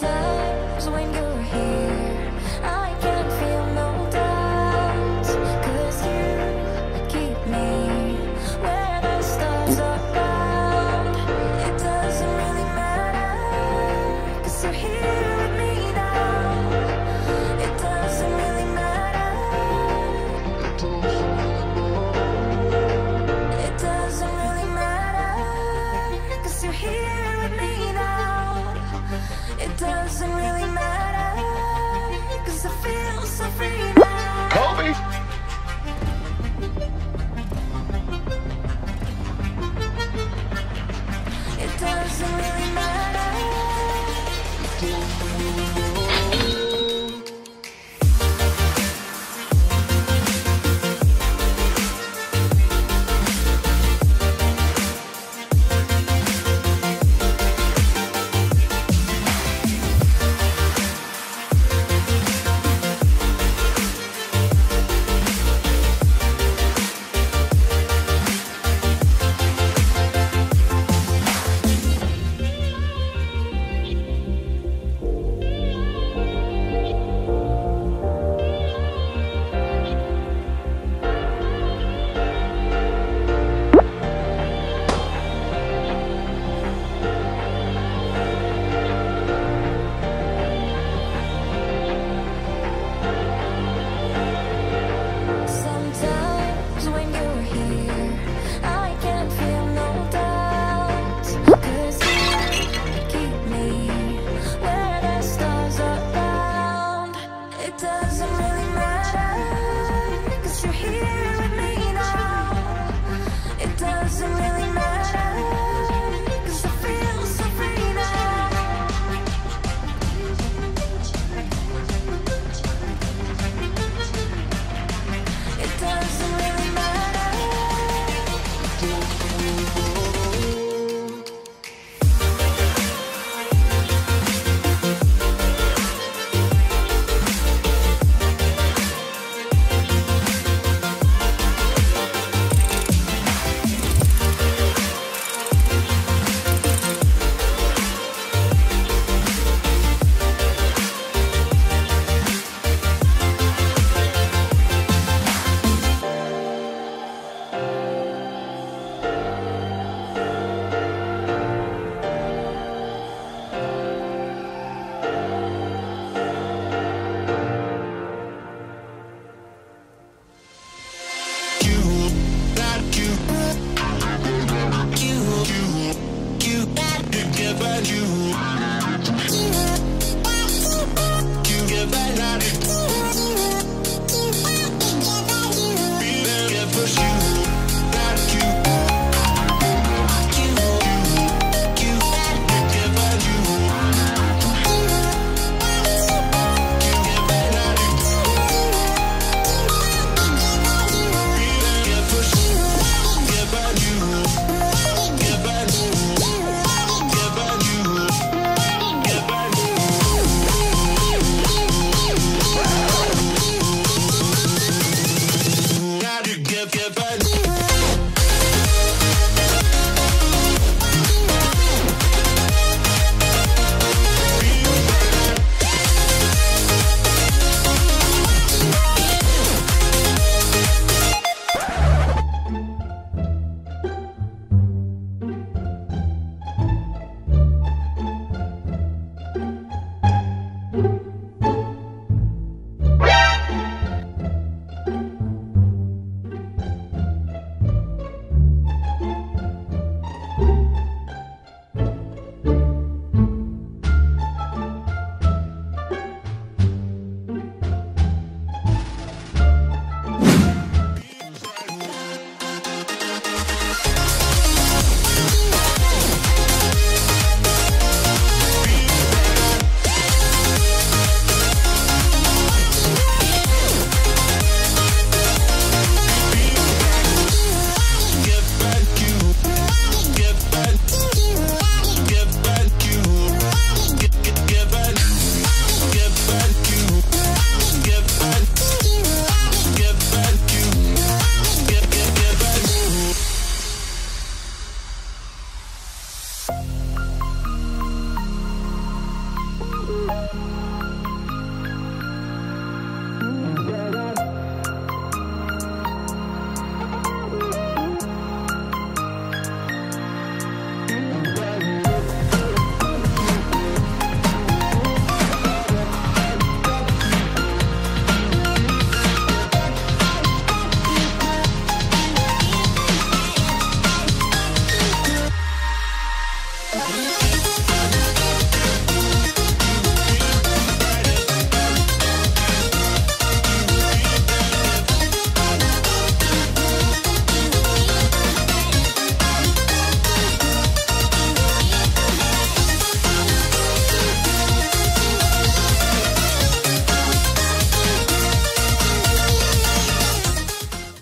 Doesn't really